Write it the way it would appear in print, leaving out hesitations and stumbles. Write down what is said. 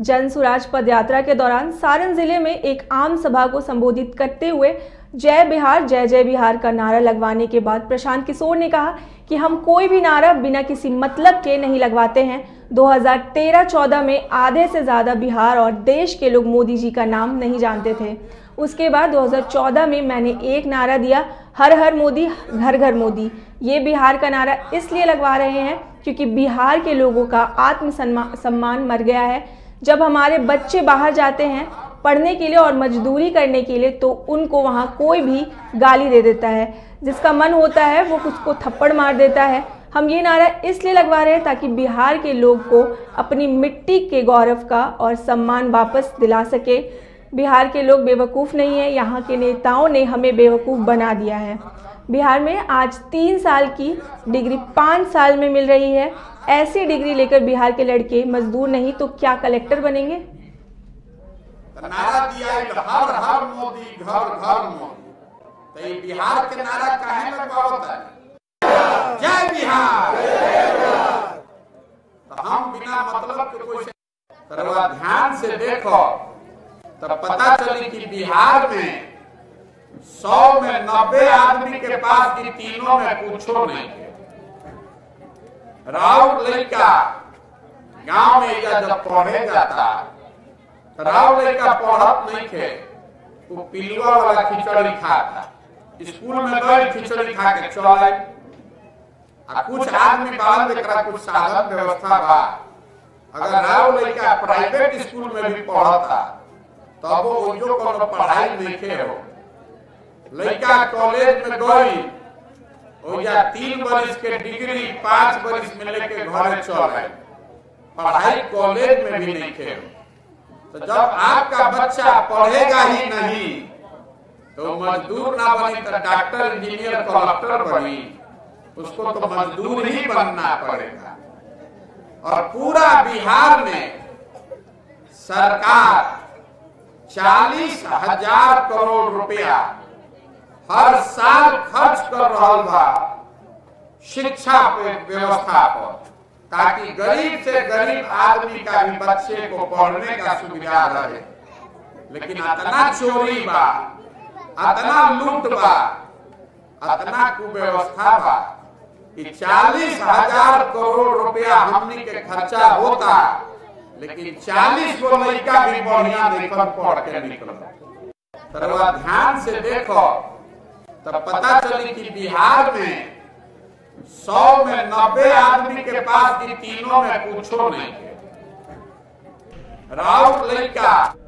जन सुराज पदयात्रा के दौरान सारण जिले में एक आम सभा को संबोधित करते हुए जय जय बिहार का नारा लगवाने के बाद प्रशांत किशोर ने कहा कि हम कोई भी नारा बिना किसी मतलब के नहीं लगवाते हैं। 2013-14 में आधे से ज़्यादा बिहार और देश के लोग मोदी जी का नाम नहीं जानते थे। उसके बाद 2014 में मैंने एक नारा दिया, हर हर मोदी घर घर मोदी। ये बिहार का नारा इसलिए लगवा रहे हैं क्योंकि बिहार के लोगों का आत्मसम्मान मर गया है। जब हमारे बच्चे बाहर जाते हैं पढ़ने के लिए और मजदूरी करने के लिए तो उनको वहाँ कोई भी गाली दे देता है, जिसका मन होता है वो उसको थप्पड़ मार देता है। हम ये नारा इसलिए लगवा रहे हैं ताकि बिहार के लोग को अपनी मिट्टी के गौरव का और सम्मान वापस दिला सके। बिहार के लोग बेवकूफ़ नहीं है, यहाँ के नेताओं ने हमें बेवकूफ़ बना दिया है। बिहार में आज 3 साल की डिग्री 5 साल में मिल रही है। ऐसी डिग्री लेकर बिहार के लड़के मजदूर नहीं तो क्या कलेक्टर बनेंगे। नारा दिया हर हर मोदी घर घर मोदी। बिहार के नारा काहे लगवावता है? जय बिहार। तो हम बिना मतलब के कोई तरवा ध्यान से देखो तब पता चले कि बिहार में 100 में 90 आदमी के पास इन तीनों में पूछो नहीं। राउत लड़का गांव में जब पढ़े जाता राउत लड़का पढ़त नहीं थे, वो पिलुआ वाला खिचड़ी खाता। स्कूल में गए खिचड़ी खा के चल आए। कुछ आदमी बाहर देखा कुछ साधन व्यवस्था बा, अगर राउत लड़का प्राइवेट स्कूल में भी पढ़ता तब वो जो कोनो पढ़ाई नहीं के हो। लड़का कॉलेज में गई हो या 3 बरिस के डिग्री 5 बरिस में लेके घर चल आए, पढ़ाई कॉलेज में भी नहीं थे। तो जब आपका बच्चा पढ़ेगा ही नहीं तो मजदूर ना बने तो डॉक्टर इंजीनियर कलेक्टर बनी, उसको तो मजदूर ही बनना पड़ेगा। और पूरा बिहार में सरकार 40,000 करोड़ रुपया हर साल खर्च कर रहा था शिक्षा पे व्यवस्था पर, ताकि गरीब से गरीब आदमी का भी बच्चे को पढ़ने का सुविधा रहे। लेकिन इतना चोरी बा, इतना लूट बा, इतना कुव्यवस्था बा कि 40,000 करोड़ रुपया हमनी के खर्चा होता लेकिन 40 गो लड़का भी बढ़िया देखकर पढ़ के निकलता। ध्यान से देखो तब पता चली कि बिहार में 100 में 90 आदमी के पास इन तीनों में पूछो नहीं। राउत लड़का